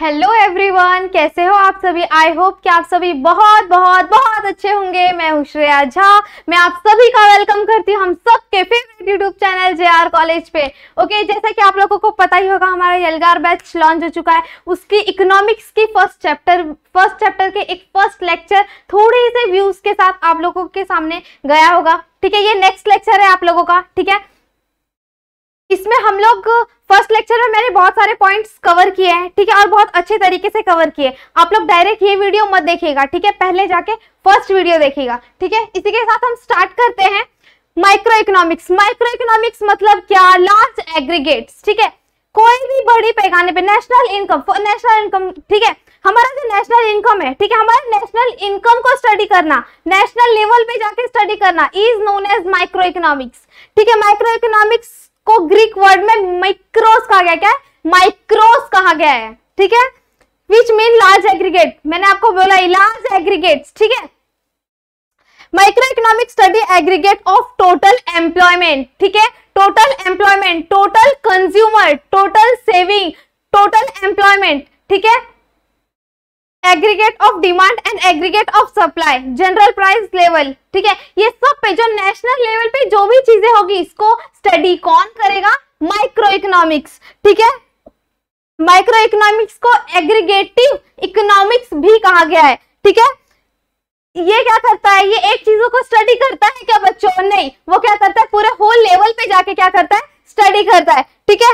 Hello everyone, कैसे हो आप सभी। आई होप कि आप सभी बहुत बहुत बहुत अच्छे होंगे। मैं हूँ श्रेया झा। मैं आप सभी का वेलकम करती हूँ हम सबके favourite YouTube channel JR college पे। ओके, जैसा कि आप लोगों को पता ही होगा हमारा येलगार बैच लॉन्च हो चुका है। उसकी इकोनॉमिक्स की फर्स्ट चैप्टर के एक फर्स्ट लेक्चर थोड़े से व्यूज के साथ आप लोगों के सामने गया होगा। ठीक है, ये नेक्स्ट लेक्चर है आप लोगों का। ठीक है, इसमें हम लोग फर्स्ट लेक्चर में मैंने बहुत सारे पॉइंट्स कवर किए हैं। ठीक है, और बहुत अच्छे तरीके से कवर किए। आप लोग डायरेक्ट ये वीडियो मत देखिएगा, ठीक है, पहले जाके फर्स्ट वीडियो देखिएगा। ठीक है, इसी के साथ हम स्टार्ट करते हैं माइक्रो इकोनॉमिक्स। माइक्रो इकोनॉमिक्स मतलब क्या? Large aggregates. ठीक है, कोई भी बड़ी पैमाने पे नेशनल इनकम। ठीक है, हमारा जो नेशनल इनकम है, ठीक है, हमारे नेशनल इनकम को स्टडी करना, नेशनल लेवल पे जाके स्टडी करना is known as micro economics. ठीक है, माइक्रो इकोनॉमिक्स को ग्रीक वर्ड में माइक्रोस कहा गया। क्या है? माइक्रोस कहा गया है। ठीक है, विच मीन लार्ज एग्रीगेट। मैंने आपको बोला लार्ज एग्रीगेट्स। ठीक है, micro economic study aggregate of total employment. ठीक है, total employment, total consumer, total saving, total employment. ठीक है, aggregate of demand and aggregate of supply, general price level. ठीक है, ये सब पे जो नेशनल लेवल पे जो भी चीजें होगी इसको स्टडी कौन करेगा? Micro economics. ठीक है, माइक्रो इकोनॉमिक्स को एग्रीगेटिव इकोनॉमिक्स भी कहा गया है। ठीक है, ये क्या करता है? ये एक चीजों को स्टडी करता है क्या बच्चों? नहीं, वो क्या करता है पूरे होल लेवल पे जाके क्या करता है? स्टडी करता है। ठीक है,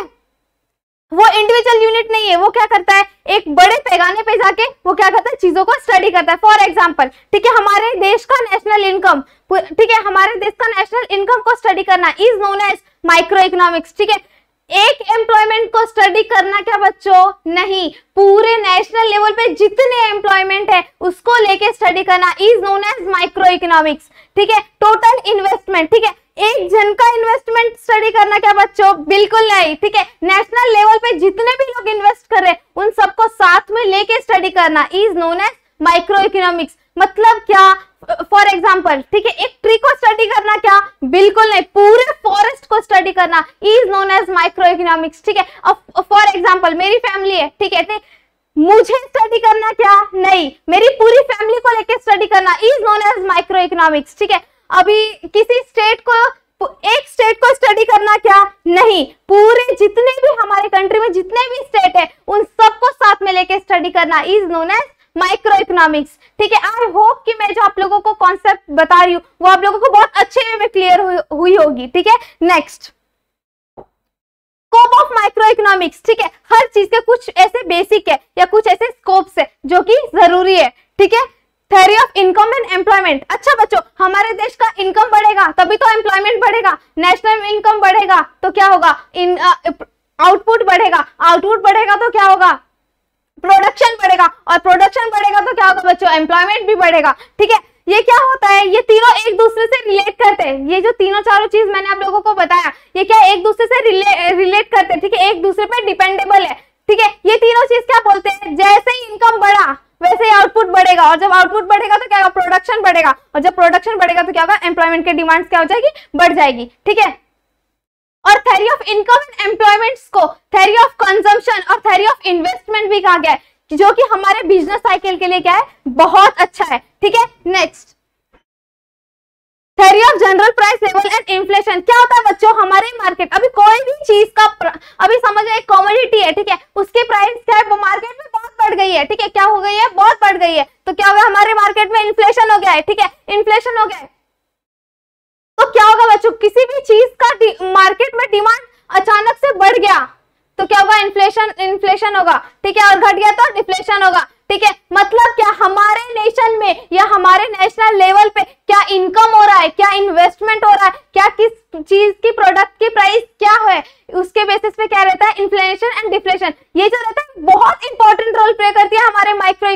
वो इंडिविजुअल यूनिट नहीं है। वो क्या करता है? एक बड़े पैमाने पे जाके वो क्या करता है? चीजों को स्टडी करता है। फॉर एग्जाम्पल, ठीक है, हमारे देश का नेशनल इनकम, ठीक है, हमारे देश का नेशनल इनकम को स्टडी करना is known as micro economics. ठीक है, एक एम्प्लॉयमेंट को स्टडी करना क्या बच्चों? नहीं, पूरे नेशनल लेवल पे जितने एम्प्लॉयमेंट है उसको लेके स्टडी करना is known as micro economics. ठीक है, टोटल इन्वेस्टमेंट, ठीक है, एक जन का इन्वेस्टमेंट स्टडी करना क्या बच्चों? बिल्कुल नहीं। ठीक है, नेशनल लेवल पे जितने भी लोग इन्वेस्ट कर रहे हैं उन सबको साथ में लेके स्टडी करना is known as micro economics. मतलब क्या? फॉर एग्जाम्पल, ठीक है, एक ट्री को स्टडी करना क्या? बिल्कुल नहीं, पूरे फॉरेस्ट को स्टडी करना is known as micro economics. ठीक है, अब फॉर एग्जाम्पल मेरी फैमिली है, ठीक है, मुझे स्टडी करना क्या? नहीं, मेरी पूरी फैमिली को लेके स्टडी करना is known as micro economics. ठीक है, अभी किसी स्टेट को, एक स्टेट को स्टडी करना क्या? नहीं, पूरे जितने भी हमारे कंट्री में जितने भी स्टेट है उन सबको साथ में लेके स्टडी करना is known as micro economics. ठीक है, आई होप कि मैं जो आप लोगों को कॉन्सेप्ट बता रही हूँ वो आप लोगों को बहुत अच्छे वे में क्लियर हुई होगी। ठीक है, next scope of micro economics. ठीक है, हर चीज के कुछ ऐसे बेसिक है या कुछ ऐसे स्कोप्स है जो कि जरूरी है। ठीक है, theory of income and employment. अच्छा बच्चों, हमारे देश का इनकम बढ़ेगा तभी तो एम्प्लॉयमेंट बढ़ेगा। नेशनल इनकम बढ़ेगा तो क्या होगा? आउटपुट बढ़ेगा, आउटपुट बढ़ेगा तो क्या होगा? प्रोडक्शन बढ़ेगा, और प्रोडक्शन बढ़ेगा तो क्या होगा बच्चों? एम्प्लॉयमेंट भी बढ़ेगा। ठीक है, ये क्या होता है? ये तीनों एक दूसरे से रिलेट करते हैं। ये जो तीनों चारों चीज मैंने आप लोगों को बताया ये क्या एक दूसरे से रिलेट करते हैं। ठीक है, एक दूसरे पे डिपेंडेबल है। ठीक है, ये तीनों चीज क्या बोलते हैं? जैसे ही इनकम बढ़ा वैसे ही आउटपुट बढ़ेगा, और जब आउटपुट बढ़ेगा तो क्या होगा? प्रोडक्शन बढ़ेगा, और जब प्रोडक्शन बढ़ेगा तो क्या होगा? एम्प्लॉयमेंट की डिमांड क्या हो जाएगी? बढ़ जाएगी। ठीक है, और theory of income and employments को थ्योरी ऑफ कंजम्पशन और थ्योरी ऑफ इन्वेस्टमेंट भी कहा गया है, जो कि हमारे बिजनेस साइकिल के लिए क्या है? बहुत अच्छा है। ठीक है, next theory of general price level and inflation. क्या होता है बच्चों? हमारे मार्केट, अभी कोई भी चीज का, अभी समझ लो एक कॉमोडिटी है, ठीक है, उसकी प्राइस क्या है? वो मार्केट में बहुत बढ़ गई है। ठीक है, क्या हो गई है? बहुत बढ़ गई है, तो क्या होगा? हमारे मार्केट में इन्फ्लेशन हो गया है। ठीक है, इन्फ्लेशन हो गया है तो क्या होगा बच्चों? किसी भी चीज का मार्केट में डिमांड अचानक से बढ़ गया तो क्या होगा? इन्फ्लेशन होगा। ठीक है, और घट गया तो डिफ्लेशन होगा। ठीक है, मतलब क्या हमारे नेशन में या हमारे नेशनल लेवल पे क्या इनकम हो रहा है, क्या इन्वेस्टमेंट हो रहा है, क्या किस चीज की प्रोडक्ट की प्राइस क्या है, उसके बेसिस पे क्या रहता है? Inflation and deflation. ये जो रहता है बहुत इंपॉर्टेंट रोल प्ले करती है हमारे माइक्रो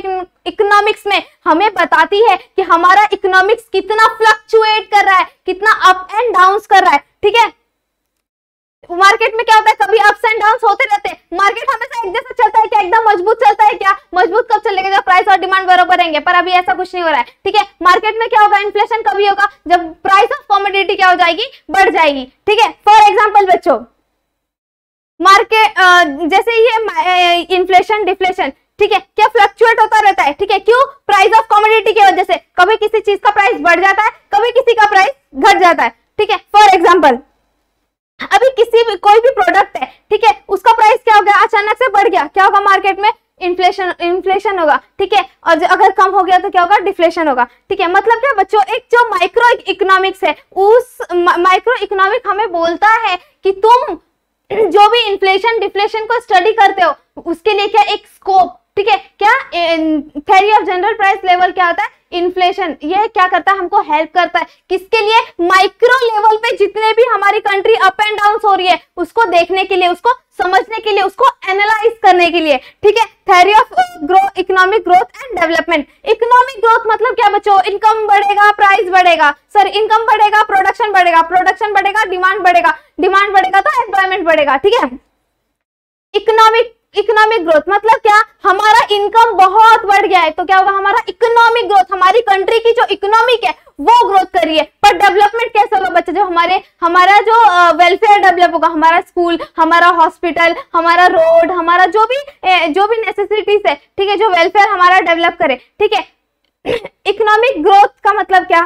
इकोनॉमिक्स में। हमें बताती है कि हमारा इकोनॉमिक्स कितना फ्लक्चुएट कर रहा है, कितना अप एंड डाउन कर रहा है। ठीक है, मार्केट में क्या होता है? कभी अप्स एंड डाउन्स होते रहते हैं। मार्केट हमेशा एक जैसा चलता है क्या? एकदम मजबूत चलता है क्या? मजबूत कब चलेगा? जब प्राइस और डिमांड बराबर रहेंगे, पर अभी ऐसा कुछ नहीं हो रहा है। ठीक है, मार्केट में क्या होगा? इन्फ्लेशन कभी होगा? जब प्राइस ऑफ कॉमोडिटी क्या हो जाएगी? बढ़ जाएगी। ठीक है, फॉर एग्जाम्पल बच्चों, मार्केट जैसे ये इन्फ्लेशन डिफ्लेशन, ठीक है, क्या फ्लक्चुएट होता रहता है, ठीक है, क्यों? प्राइस ऑफ कमोडिटी की वजह से। कभी किसी चीज का प्राइस बढ़ जाता है, कभी किसी का प्राइस घट जाता है, ठीक है। फॉर एग्जाम्पल अभी किसी भी कोई भी प्रोडक्ट है, ठीक है, उसका प्राइस क्या हो गया, अचानक से बढ़ गया, क्या होगा मार्केट में? इन्फ्लेशन होगा, ठीक है। और अगर कम हो गया तो क्या होगा? डिफ्लेशन होगा, ठीक है। मतलब क्या बच्चों, एक जो माइक्रो इकोनॉमिक्स है, उस माइक्रो इकोनॉमिक हमें बोलता है कि तुम जो भी इन्फ्लेशन डिफ्लेशन को स्टडी करते हो उसके लिए क्या एक स्कोप, ठीक है, क्या theory of general price level क्या होता है? इन्फ्लेशन। ये क्या करता है? हमको हेल्प करता है किसके लिए? माइक्रो लेवल पे जितने भी हमारी कंट्री अप एंड डाउन हो रही है उसको देखने के लिए, उसको समझने के लिए, उसको एनालाइज करने के लिए, ठीक है। Theory of growth, economic growth and development. Economic growth मतलब क्या बच्चों? इनकम बढ़ेगा, प्राइस बढ़ेगा, सॉरी इनकम बढ़ेगा, प्रोडक्शन बढ़ेगा, प्रोडक्शन बढ़ेगा, डिमांड बढ़ेगा, डिमांड बढ़ेगा तो एम्प्लॉयमेंट बढ़ेगा, ठीक है। इकोनॉमिक ग्रोथ मतलब क्या? हमारा इनकम बहुत बढ़ गया है तो क्या होगा हमारा इकोनॉमिक ग्रोथ, हमारी कंट्री की जो इकोनॉमिक है वो ग्रोथ करी है। पर डेवलपमेंट कैसे होगा बच्चे? जो हमारा जो वेलफेयर डेवलप होगा, हमारा स्कूल, हमारा हॉस्पिटल, हमारा रोड, हमारा जो भी नेसेसिटीज है, ठीक है, जो वेलफेयर हमारा डेवलप करे, ठीक है। इकोनॉमिक ग्रोथ का मतलब क्या?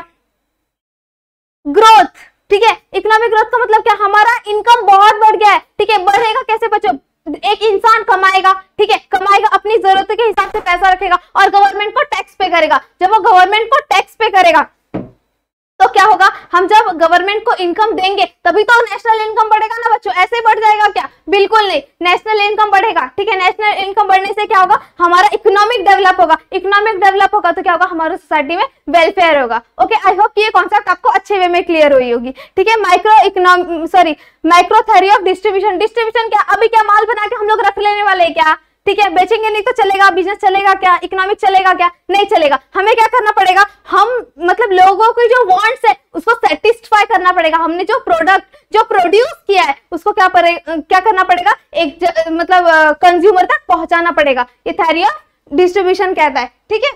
ग्रोथ, ठीक है। इकोनॉमिक ग्रोथ का मतलब क्या? हमारा इनकम बहुत बढ़ गया है, ठीक है। बढ़ेगा कैसे बच्चों? एक इंसान कमाएगा, ठीक है, कमाएगा, अपनी जरूरत के हिसाब से पैसा रखेगा और गवर्नमेंट को टैक्स पे करेगा। जब वो गवर्नमेंट को टैक्स पे करेगा तो क्या होगा? हम जब गवर्नमेंट को इनकम देंगे तभी तो नेशनल इनकम बढ़ेगा ना बच्चों। ऐसे बढ़ जाएगा क्या? बिल्कुल नहीं, नेशनल इनकम बढ़ेगा, ठीक है। नेशनल इनकम बढ़ने से क्या होगा? हमारा इकोनॉमिक डेवलप होगा, इकोनॉमिक डेवलप होगा तो क्या होगा? हमारी सोसाइटी में वेलफेयर होगा। ओके, आई होप ये कॉन्सेप्ट आपको अच्छे वे में क्लियर हुई होगी, ठीक है। Micro theory of distribution. Distribution क्या? अभी क्या माल बना के हम लोग रख लेने वाले क्या, ठीक है, बेचेंगे नहीं तो चलेगा? बिजनेस चलेगा क्या? इकोनॉमिक चलेगा क्या? नहीं चलेगा। हमें क्या करना पड़ेगा? हम मतलब लोगों की जो वांट्स है उसको सेटिस्फाई करना पड़ेगा। हमने जो प्रोडक्ट जो प्रोड्यूस किया है उसको क्या करना पड़ेगा? एक मतलब कंज्यूमर तक पहुंचाना पड़ेगा। ये थ्योरी ऑफ डिस्ट्रीब्यूशन कहता है, ठीक है।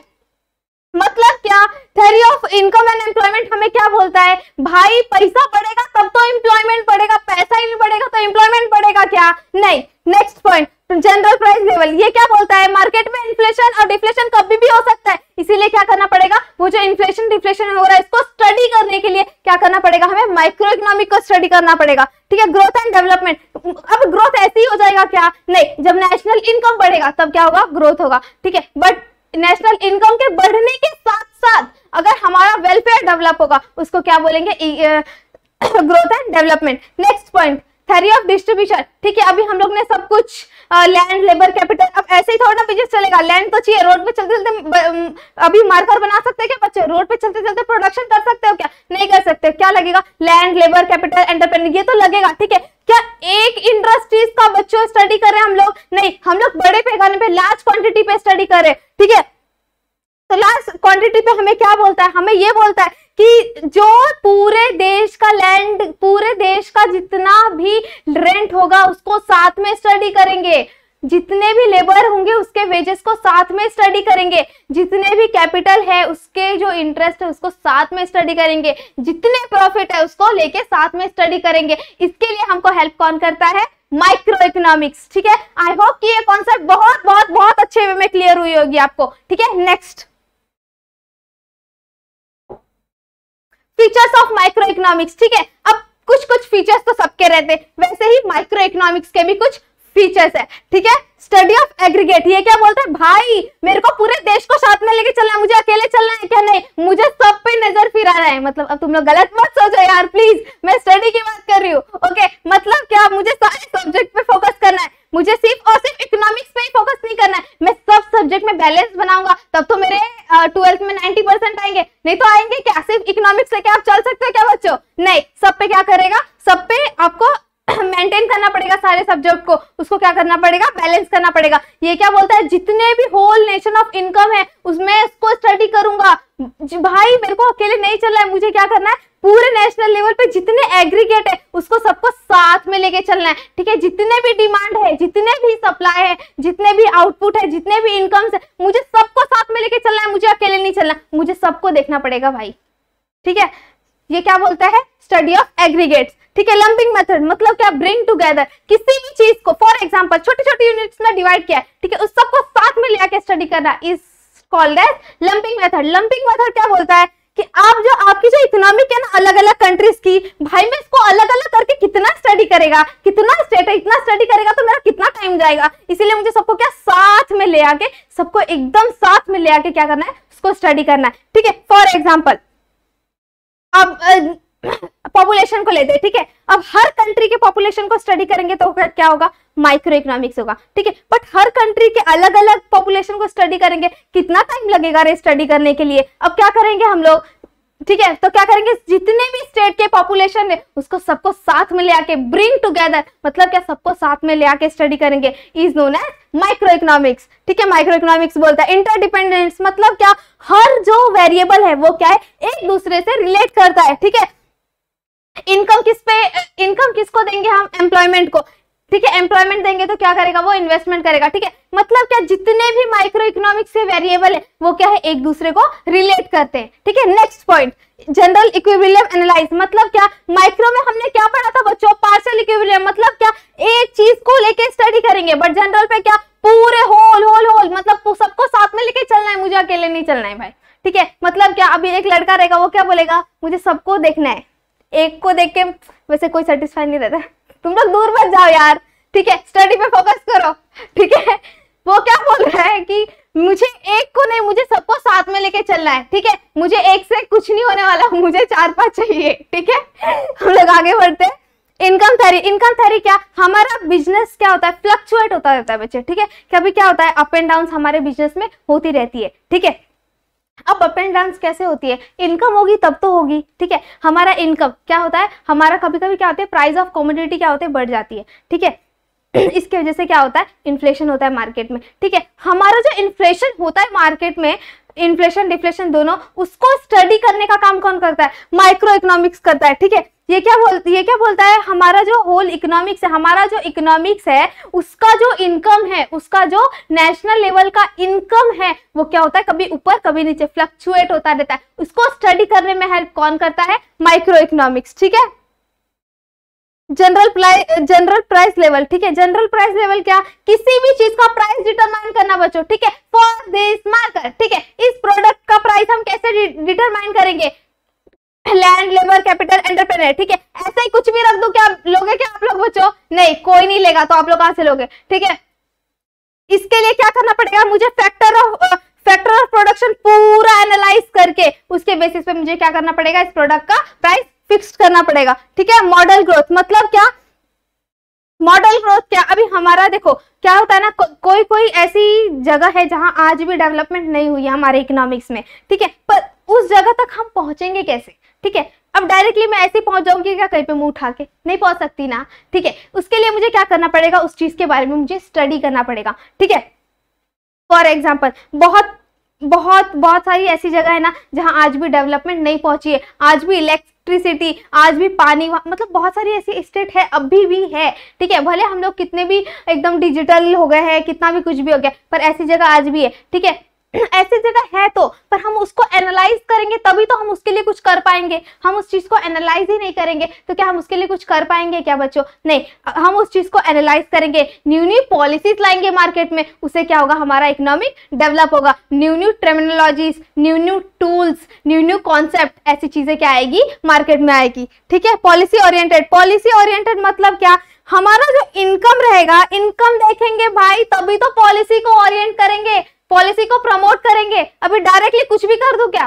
मतलब क्या? Theory of income and employment हमें क्या बोलता है? भाई पैसा बढ़ेगा तब तो एम्प्लॉयमेंट बढ़ेगा, पैसा ही नहीं बढ़ेगा तो एम्प्लॉयमेंट बढ़ेगा क्या? नहीं। Next point, general price level. ये क्या बोलता है? मार्केट में इन्फ्लेशन और डिफ्लेशन कभी भी हो सकता है, इसीलिए क्या करना पड़ेगा? वो जो इन्फ्लेशन डिफ्लेशन हो रहा है इसको स्टडी करने के लिए क्या करना पड़ेगा? हमें माइक्रो इकोनॉमिक को स्टडी करना पड़ेगा, ठीक है। ग्रोथ एंड डेवलपमेंट, अब ग्रोथ ऐसे ही हो जाएगा क्या? नहीं। जब नेशनल इनकम बढ़ेगा तब क्या होगा? ग्रोथ होगा, ठीक है। बट नेशनल इनकम के बढ़ने के साथ साथ अगर हमारा वेलफेयर डेवलप होगा उसको क्या बोलेंगे? Growth and development. Next point, theory of distribution, ठीक है। अभी हम लोग ने सब कुछ लैंड, लेबर, कैपिटल, अब ऐसे ही थोड़ा ना बिजनेस चलेगा। लैंड तो चाहिए, रोड पे चलते चलते अभी मार्कर बना सकते हैं क्या बच्चे? रोड पे चलते चलते प्रोडक्शन कर सकते हो क्या? नहीं कर सकते। क्या लगेगा? लैंड, लेबर, कैपिटल, एंटरप्रेन्योर, ये तो लगेगा, ठीक है। क्या एक इंडस्ट्रीज का बच्चों स्टडी कर रहे हैं हम लोग? नहीं, हम लोग बड़े पैमाने पे लार्ज क्वांटिटी पे स्टडी कर रहे हैं, ठीक है। तो लार्ज क्वांटिटी पे हमें क्या बोलता है? हमें ये बोलता है कि जो पूरे देश का लैंड, पूरे देश का जितना भी रेंट होगा उसको साथ में स्टडी करेंगे, जितने भी लेबर होंगे उसके वेजेस को साथ में स्टडी करेंगे, जितने भी कैपिटल है उसके जो इंटरेस्ट है उसको साथ में स्टडी करेंगे, जितने प्रॉफिट है उसको लेके साथ में स्टडी करेंगे। इसके लिए हमको हेल्प कौन करता है? माइक्रो इकोनॉमिक्स, ठीक है। आई होप कि ये कॉन्सेप्ट बहुत बहुत बहुत अच्छे वे में क्लियर हुई होगी आपको, ठीक है। Next, features of micro economics, ठीक है। अब कुछ कुछ फीचर्स तो सबके रहते, वैसे ही माइक्रो इकोनॉमिक्स के भी कुछ फीचर्स है, ठीक है। स्टडी ऑफ एग्रीगेट, ये क्या बोलता है? भाई मेरे को पूरे देश को साथ में लेके चलना है, मुझे अकेले चलना है क्या? नहीं, मुझे सब पे नजर फिराना है। मतलब अब तुम लोग गलत मत सोचो यार प्लीज, मैं स्टडी की बात कर रही हूँ, ओके। मतलब क्या? मुझे सारे सब्जेक्ट पे फोकस करना है, मुझे सिर्फ और सिर्फ इकोनॉमिक्स पे ही फोकस नहीं करना है। मैं सब सब्जेक्ट में बैलेंस बनाऊंगा तब तो मेरे 12th में 90% आएंगे, नहीं तो आएंगे क्या? सिर्फ इकोनॉमिक्स लेके आप चल सकते हो क्या बच्चों? नहीं, सब पे क्या करेगा? सब पे आपको मेंटेन करना पड़ेगा, सारे सब्जेक्ट को उसको क्या करना पड़ेगा? बैलेंस करना पड़ेगा। ये क्या बोलता है? जितने भी होल नेशन ऑफ इनकम है उसमें उसको स्टडी करूंगा। भाई मेरे को अकेले नहीं चलना है, मुझे क्या करना है? पूरे नेशनल लेवल पे जितने एग्रीगेट है उसको सबको साथ में लेके चलना है, ठीक है। जितने भी डिमांड है, जितने भी सप्लाई है, जितने भी आउटपुट है, जितने भी इनकम्स है, मुझे सबको साथ में लेके चलना है, मुझे अकेले नहीं चलना, मुझे सबको देखना पड़ेगा भाई, ठीक है। ये क्या बोलता है, स्टडी ऑफ एग्रीगेट्स। ठीक है, लंपिंग मेथड मतलब क्या, ब्रिंग टुगेदर किसी भी चीज को, फॉर एग्जांपल छोटी छोटी यूनिट्स में डिवाइड किया है, ठीक है, उस सबको साथ में ले आके स्टडी करना is called as lumping method. Lumping method क्या बोलता है कि आप जो आपकी जो इकोनॉमिक है ना अलग अलग कंट्रीज की, भाई मैं इसको अलग अलग करके कितना स्टडी करेगा, कितना स्टेट है, इतना स्टडी करेगा तो मेरा कितना टाइम जाएगा, इसीलिए मुझे सबको क्या साथ में ले आके, सबको एकदम साथ में ले आके क्या करना है, उसको स्टडी करना है। ठीक है, फॉर एग्जाम्पल अब पॉपुलेशन को लेते हैं, ठीक है, अब हर कंट्री के पॉपुलेशन को स्टडी करेंगे तो क्या होगा, माइक्रो इकोनॉमिक्स होगा। ठीक है, बट हर कंट्री के अलग अलग पॉपुलेशन को स्टडी करेंगे, कितना टाइम लगेगा रे स्टडी करने के लिए। अब क्या करेंगे हम लोग, ठीक है, तो क्या करेंगे, जितने भी स्टेट के पॉपुलेशन है उसको सबको साथ में ले आके ब्रिंग टुगेदर मतलब क्या, सबको साथ में ले आके स्टडी करेंगे is known as micro economics. ठीक है, माइक्रो इकोनॉमिक्स बोलता है इंटरडिपेंडेंस मतलब क्या, हर जो वेरिएबल है वो क्या है, एक दूसरे से रिलेट करता है। ठीक है, इनकम किस पे, इनकम किसको देंगे हम, एम्प्लॉयमेंट को। ठीक है, एम्प्लॉयमेंट देंगे तो क्या करेगा वो, इन्वेस्टमेंट करेगा। ठीक है, मतलब क्या जितने भी माइक्रो इकोनॉमिक्स के वेरिएबल है वो क्या है, एक दूसरे को रिलेट करते हैं। ठीक है, next point general equilibrium analyse मतलब क्या, माइक्रो में हमने क्या पढ़ा था बच्चों, पार्शियल इक्विलिब्रियम मतलब क्या, एक चीज को लेके स्टडी करेंगे, बट जनरल पे क्या पूरे होल होल होल मतलब सबको साथ में लेके चलना है, मुझे अकेले नहीं चलना है भाई। ठीक है, मतलब क्या अभी एक लड़का रहेगा वो क्या बोलेगा, मुझे सबको देखना है, एक को देख के वैसे कोई सेटिस्फाई नहीं रहता, तुम लोग दूर मत जाओ यार। ठीक है, स्टडी पे फोकस करो। ठीक है, वो क्या बोल रहा है कि मुझे एक को नहीं, मुझे सबको साथ में लेके चलना है। ठीक है, मुझे एक से कुछ नहीं होने वाला, मुझे 4-5 चाहिए। ठीक है, हम लोग आगे बढ़ते हैं। इनकम थ्योरी, इनकम थ्योरी क्या, हमारा बिजनेस क्या होता है, फ्लक्चुएट होता रहता है बच्चे। ठीक है, कभी क्या होता है, अप एंड डाउन हमारे बिजनेस में होती रहती है। ठीक है, अब अप एंड डाउन कैसे होती है, इनकम होगी तब तो होगी। ठीक है, हमारा इनकम क्या होता है, हमारा कभी कभी क्या होता है, प्राइस ऑफ कमोडिटी क्या होते हैं, बढ़ जाती है। ठीक है, इसकी वजह से क्या होता है, इन्फ्लेशन होता है मार्केट में। ठीक है, हमारा जो इन्फ्लेशन होता है मार्केट में, इन्फ्लेशन डिफ्लेशन दोनों, उसको स्टडी करने का काम कौन करता है, माइक्रो इकोनॉमिक्स करता है। ठीक है, ये क्या बोलता है हमारा जो होल इकोनॉमिक्स है, हमारा जो इकोनॉमिक्स है उसका जो इनकम है, उसका जो नेशनल लेवल का इनकम है वो क्या होता है, कभी ऊपर कभी नीचे फ्लक्चुएट होता रहता है, उसको स्टडी करने में हेल्प कौन करता है, माइक्रो इकोनॉमिक्स। ठीक है, जनरल प्राइस लेवल। ठीक है, जनरल प्राइस लेवल क्या, किसी भी चीज का प्राइस डिटरमाइन करना बच्चों। ठीक है, फॉर दिस मार्कर, ठीक है, इस प्रोडक्ट का प्राइस हम कैसे डिटरमाइन करेंगे, लैंड लेबर कैपिटल एंटरप्रेन्योर। ठीक है, ऐसा ही कुछ भी रख दो, क्या लोगे, क्या आप लोग बच्चों, नहीं, कोई नहीं लेगा तो आप लोग कहां से लोगे। ठीक है, इसके लिए क्या करना पड़ेगा, मुझे फैक्टर ऑफ प्रोडक्शन पूरा एनालाइज करके उसके बेसिस पे मुझे क्या करना पड़ेगा, इस प्रोडक्ट का प्राइस फिक्स करना पड़ेगा। ठीक है, मॉडल ग्रोथ मतलब क्या, मॉडल ग्रोथ क्या, अभी हमारा देखो क्या होता है ना, कोई ऐसी जगह है जहां आज भी डेवलपमेंट नहीं हुई है हमारे इकोनॉमिक्स में। ठीक है, पर उस जगह तक हम पहुंचेंगे कैसे। ठीक है, अब डायरेक्टली मैं ऐसे पहुंच जाऊंगी क्या, कहीं पे मुंह उठा के नहीं पहुंच सकती ना। ठीक है, उसके लिए मुझे क्या करना पड़ेगा, उस चीज के बारे में मुझे स्टडी करना पड़ेगा। ठीक है, फॉर एग्जाम्पल बहुत बहुत बहुत सारी ऐसी जगह है ना जहाँ आज भी डेवलपमेंट नहीं पहुंची है, आज भी इलेक्ट्रिसिटी, आज भी पानी, मतलब बहुत सारी ऐसी स्टेट है अभी भी है। ठीक है, भले हम लोग कितने भी एकदम डिजिटल हो गए हैं, कितना भी कुछ भी हो गया, पर ऐसी जगह आज भी है। ठीक है, ऐसी जगह है तो, पर हम उसको एनालाइज करेंगे तभी तो हम उसके लिए कुछ कर पाएंगे। हम उस चीज को एनालाइज ही नहीं करेंगे तो क्या हम उसके लिए कुछ कर पाएंगे क्या बच्चों, नहीं, हम उस चीज को एनालाइज करेंगे, न्यू न्यू पॉलिसीज लाएंगे मार्केट में, उससे क्या होगा, हमारा इकोनॉमिक डेवलप होगा, new new terminologies, new new tools, new new concept, ऐसी चीजें क्या आएगी, मार्केट में आएगी। ठीक है, पॉलिसी ओरिएंटेड मतलब क्या, हमारा जो इनकम रहेगा, इनकम देखेंगे भाई तभी तो पॉलिसी को ओरिएंट करेंगे, पॉलिसी को प्रमोट करेंगे। अभी डायरेक्टली कुछ भी कर दूं क्या,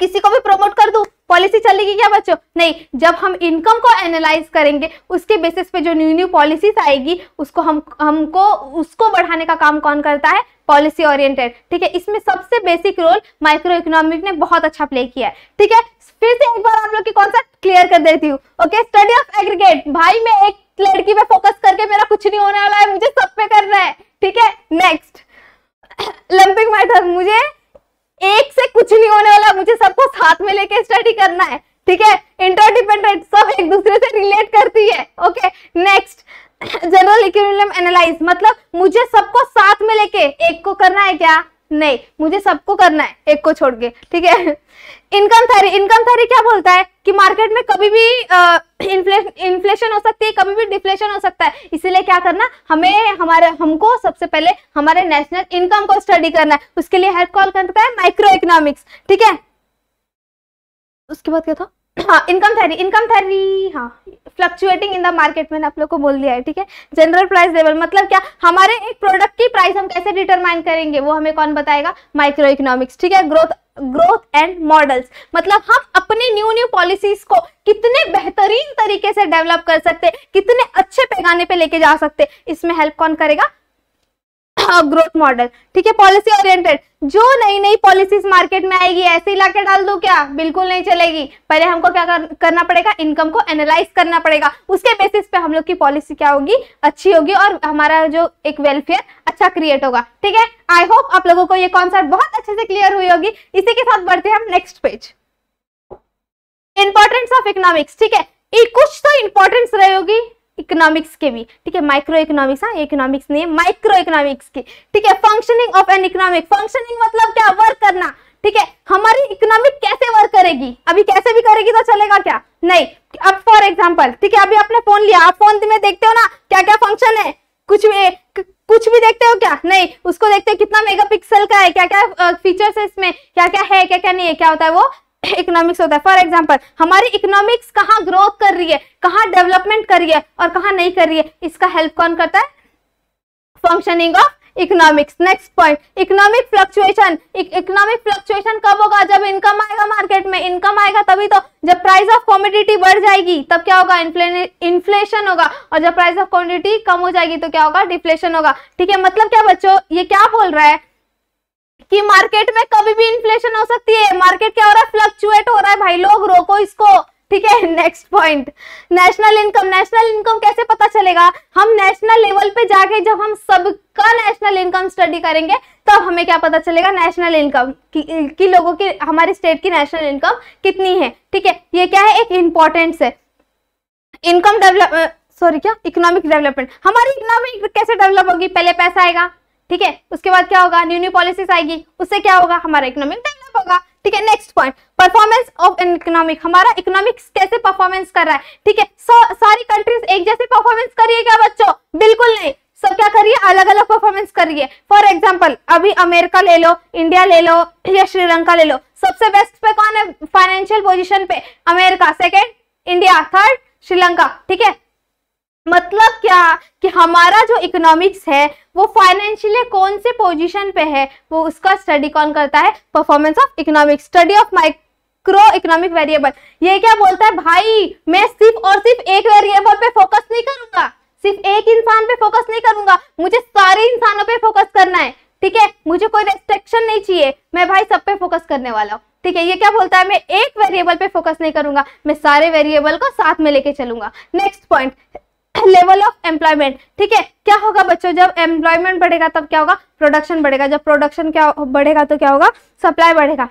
किसी को भी प्रमोट कर दूं, पॉलिसी चलेगी क्या बच्चों, नहीं, जब हम इनकम को एनालाइज करेंगे उसके बेसिस पे जो न्यू पॉलिसीज आएगी उसको हमको उसको बढ़ाने का काम कौन करता है, पॉलिसी ओरिएंटेड। ठीक है, इसमें सबसे बेसिक रोल माइक्रो इकोनॉमिक ने बहुत अच्छा प्ले किया है। ठीक है, फिर से एक बार आप लोग की कॉन्सेप्ट क्लियर कर देती हूँ। ओके, स्टडी ऑफ एग्रीगेट, भाई मैं एक लड़की पे फोकस करके मेरा कुछ नहीं होने वाला है, मुझे सब पे करना है। ठीक है, नेक्स्ट लंपिंग मेथड, मुझे एक से कुछ नहीं होने वाला, मुझे सबको साथ में लेके स्टडी करना है। ठीक है, इंटरडिपेंडेंट, सब एक दूसरे से रिलेट करती है। Okay, next general equilibrium analyse मतलब मुझे सबको साथ में लेके, एक को करना है क्या, नहीं, मुझे सबको करना है एक को छोड़ के, ठीक है। इनकम थ्योरी क्या बोलता है कि मार्केट में कभी भी इन्फ्लेशन हो सकती है, कभी भी डिफ्लेशन हो सकता है, इसीलिए क्या करना हमको सबसे पहले हमारे नेशनल इनकम को स्टडी करना है। उसके लिए हेल्प कॉल करता है माइक्रो इकोनॉमिक्स, ठीक है। उसके बाद क्या था, हाँ इनकम थ्योरी, हाँ फ्लक्चुएटिंग इन द मार्केट में आप लोग को बोल दिया है, ठीक है। जनरल प्राइस लेवल मतलब क्या, हमारे एक प्रोडक्ट की प्राइस हम कैसे डिटरमाइन करेंगे वो हमें कौन बताएगा, माइक्रो इकोनॉमिक्स, ठीक है। ग्रोथ एंड मॉडल्स मतलब हम अपनी न्यू पॉलिसीज को कितने बेहतरीन तरीके से डेवलप कर सकते, कितने अच्छे पैमाने पे लेके जा सकते, इसमें हेल्प कौन करेगा, ग्रोथ मॉडल, ठीक है। पॉलिसी ओरिएंटेड, जो नई पॉलिसीज मार्केट में आएगी ऐसे लाके डाल दो क्या, बिल्कुल नहीं चलेगी। पहले हमको क्या करना पड़ेगा, इनकम को एनालाइज करना पड़ेगा, उसके बेसिस पे हम लोग की पॉलिसी क्या होगी, अच्छी होगी और हमारा जो एक वेलफेयर अच्छा क्रिएट होगा, ठीक है। आई होप आप लोगों को ये कॉन्सेप्ट बहुत अच्छे से क्लियर हुई होगी। इसी के साथ बढ़ते हैं हम next page, importance of economics, ठीक है। कुछ तो इंपॉर्टेंस रही होगी इकोनॉमिक्स के भी, ठीक है। माइक्रो इकोनॉमिक्स, हाँ इकोनॉमिक्स नहीं, माइक्रो इकोनॉमिक्स की, ठीक है। Functioning of an economic, functioning मतलब क्या, वर्क करना, ठीक है। हमारी इकोनॉमिक कैसे वर्क करेगी, अभी कैसे भी करेगी तो चलेगा क्या, नहीं। अब फॉर एग्जांपल, ठीक है, अभी आपने फोन लिया, आप फोन में देखते हो ना क्या क्या फंक्शन है, कुछ भी देखते हो क्या, नहीं। उसको देखते हो कितना मेगापिक्सल का है, क्या क्या फीचर्स है इसमें, क्या क्या है क्या क्या नहीं है, क्या होता है वो इकोनॉमिक्स होता है। फॉर एग्जाम्पल हमारी इकोनॉमिक्स कहाँ ग्रोथ कर रही है, कहाँ डेवलपमेंट कर रही है और कहाँ नहीं कर रही है, इसका हेल्प कौन करता है, functioning of economics. Next point, economic fluctuation. Economic fluctuation कब होगा, जब इनकम आएगा मार्केट में, इनकम आएगा तभी तो, जब प्राइस ऑफ कॉमोडिटी बढ़ जाएगी तब क्या होगा, इन्फ्लेशन होगा, और जब प्राइस ऑफ कॉमोडिटी कम हो जाएगी तो क्या होगा, डिफ्लेशन होगा, ठीक है। मतलब क्या बच्चों, ये क्या बोल रहा है कि मार्केट में कभी भी इन्फ्लेशन हो सकती है, मार्केट क्या हो रहा है, फ्लक्चुएट हो रहा है, भाई लोग रोको इसको, ठीक है। नेक्स्ट पॉइंट, नेशनल इनकम कैसे पता चलेगा, हम नेशनल लेवल पे जाके जब हम सबका नेशनल इनकम स्टडी करेंगे तब हमें क्या पता चलेगा, नेशनल इनकम की लोगों की, हमारे स्टेट की नेशनल इनकम कितनी है, ठीक है। ये क्या है, एक इंपॉर्टेंस है, इकोनॉमिक डेवलपमेंट। हमारी इकोनॉमी कैसे डेवलप होगी, पहले पैसा आएगा, ठीक है, उसके बाद क्या होगा, न्यू पॉलिसीज आएगी, उससे क्या होगा, हमारा इकोनॉमिक डेवलप होगा, ठीक है। Next point, performance of an economic, हमारा इकोनॉमिक्स कैसे परफॉर्मेंस कर रहा है, ठीक है। सारी कंट्रीज एक जैसे परफॉर्मेंस करिए क्या बच्चों, बिल्कुल नहीं, सब क्या करिए, अलग अलग परफॉर्मेंस करिए। फॉर एग्जाम्पल अभी अमेरिका ले लो, इंडिया ले लो या श्रीलंका ले लो, सबसे बेस्ट पे कौन है फाइनेंशियल पोजिशन पे, America, second India, third Sri Lanka, ठीक है। मतलब क्या कि हमारा जो इकोनॉमिक्स है वो फाइनेंशियली कौन से पोजीशन पे है वो उसका स्टडी कौन करता है, performance of economics. Study of micro economic variable, ये क्या बोलता है, भाई मैं सिर्फ और सिर्फ एक वेरिएबल पे फोकस नहीं करूंगा, सिर्फ एक इंसान पे फोकस नहीं करूंगा, मुझे सारे इंसानों पे फोकस करना है, ठीक है, मुझे कोई रेस्ट्रिक्शन नहीं चाहिए, मैं भाई सब पे फोकस करने वाला हूँ, ठीक है। ये क्या बोलता है, मैं एक वेरिएबल पे फोकस नहीं करूंगा, मैं सारे वेरिएबल को साथ में लेके चलूंगा। Next point, level of employment, ठीक है। क्या होगा बच्चों, जब एम्प्लॉयमेंट बढ़ेगा तब क्या होगा, प्रोडक्शन बढ़ेगा, जब प्रोडक्शन क्या बढ़ेगा तो क्या होगा, सप्लाई बढ़ेगा,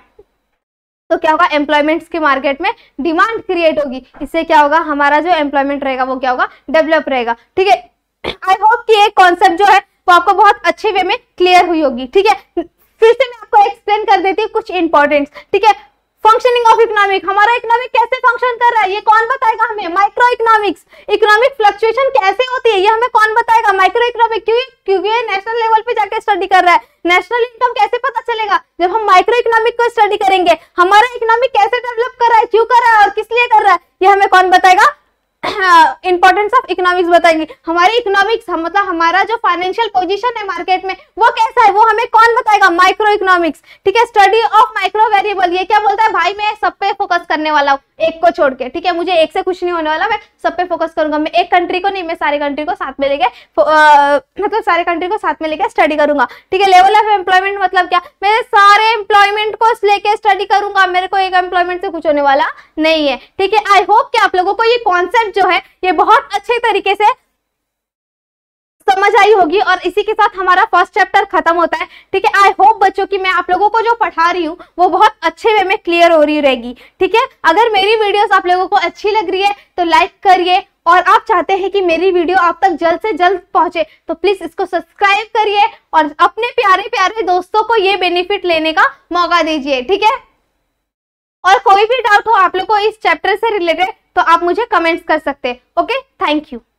तो क्या होगा, एम्प्लॉयमेंट्स के मार्केट में डिमांड क्रिएट होगी, इससे क्या होगा, हमारा जो एम्प्लॉयमेंट रहेगा वो क्या होगा, डेवलप रहेगा, ठीक है। आई होप कि ये कॉन्सेप्ट जो है वो आपको बहुत अच्छे वे में क्लियर हुई होगी, ठीक है। फिर से मैं आपको एक्सप्लेन कर देती हूँ कुछ इंपॉर्टेंट, ठीक है। फंक्शनिंग ऑफ इकोनॉमिक, हमारा इकोनॉमिक कैसे फंक्शन कर रहा है ये कौन बताएगा हमें, माइक्रो इकोनॉमिक्स। इकोनॉमिक फ्लक्चुएशन कैसे होती है ये हमें कौन बताएगा, माइक्रो इकोनॉमिक, क्योंकि ये नेशनल लेवल पे जाके स्टडी कर रहा है। नेशनल इनकम कैसे पता चलेगा, जब हम माइक्रो इकोनॉमिक को स्टडी करेंगे। हमारा इकोनॉमिक कैसे डेवलप कर रहा है, क्यों कर रहा है और किस लिए कर रहा है, ये हमें कौन बताएगा, इंपॉर्टेंस ऑफ इकोनॉमिक्स बताएंगे। हमारी इकोनॉमिक्स मतलब हमारा जो फाइनेंशियल पोजीशन है मार्केट में वो कैसा है वो हमें कौन बताएगा, माइक्रो इकोनॉमिक्स, ठीक है। स्टडी ऑफ माइक्रो वेरिएबल, ये क्या बोलता है, भाई मैं सब पे फोकस करने वाला हूँ एक को छोड़ के, ठीक है, मुझे एक से कुछ नहीं होने वाला, मैं सब पे फोकस करूंगा, मैं एक कंट्री को नहीं, मैं सारे कंट्री को साथ में लेके स्टडी करूंगा, ठीक है। लेवल ऑफ एम्प्लॉयमेंट मतलब क्या, मैं सारे एम्प्लॉयमेंट को लेके स्टडी करूंगा, मेरे को एक एम्प्लॉयमेंट से कुछ होने वाला नहीं है, ठीक है। आई होप कि आप लोगों को ये कॉन्सेप्ट जो है ये बहुत अच्छे तरीके से समझ आई होगी और इसी के साथ हमारा फर्स्ट चैप्टर खत्म होता है, ठीक है। आई होप बच्चों कि मैं आप लोगों को जो पढ़ा रही हूँ वो बहुत अच्छे वे में क्लियर हो रही रहेगी, ठीक है। अगर मेरी वीडियोस आप लोगों को अच्छी लग रही है तो लाइक करिए और आप चाहते हैं कि मेरी वीडियो आप तक जल्द से जल्द पहुंचे तो प्लीज इसको सब्सक्राइब करिए और अपने प्यारे प्यारे दोस्तों को ये बेनिफिट लेने का मौका दीजिए, ठीक है। और कोई भी डाउट हो आप लोग को इस चैप्टर से रिलेटेड तो आप मुझे कमेंट्स कर सकते हैं। Okay, thank you.